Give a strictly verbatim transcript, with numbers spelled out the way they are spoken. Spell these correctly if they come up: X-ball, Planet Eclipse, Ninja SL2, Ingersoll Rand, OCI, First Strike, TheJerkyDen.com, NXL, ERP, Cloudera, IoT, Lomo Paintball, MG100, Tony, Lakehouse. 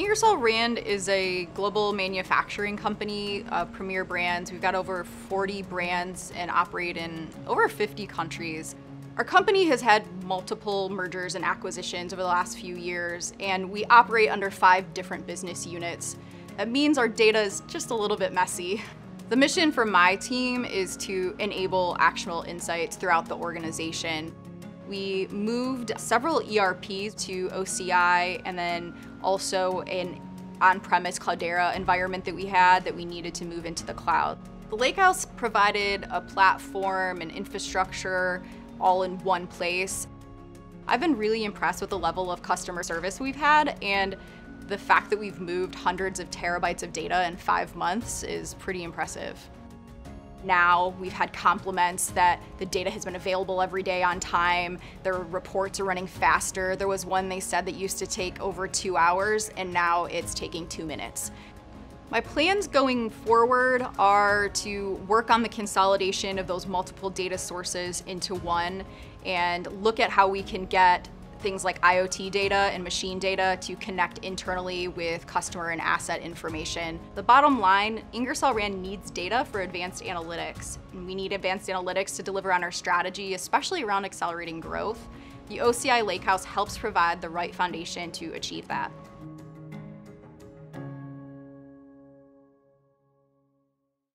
Ingersoll Rand is a global manufacturing company, uh, premier brands. We've got over forty brands and operate in over fifty countries. Our company has had multiple mergers and acquisitions over the last few years, and we operate under five different business units. That means our data is just a little bit messy. The mission for my team is to enable actionable insights throughout the organization. We moved several E R Ps to O C I, and then also an on-premise Cloudera environment that we had that we needed to move into the cloud. The Lakehouse provided a platform and infrastructure all in one place. I've been really impressed with the level of customer service we've had, and the fact that we've moved hundreds of terabytes of data in five months is pretty impressive. Now we've had compliments that the data has been available every day on time, their reports are running faster. There was one they said that used to take over two hours and now it's taking two minutes. My plans going forward are to work on the consolidation of those multiple data sources into one and look at how we can get things like I O T data and machine data to connect internally with customer and asset information. The bottom line, Ingersoll Rand needs data for advanced analytics. We need advanced analytics to deliver on our strategy, especially around accelerating growth. The O C I Lakehouse helps provide the right foundation to achieve that.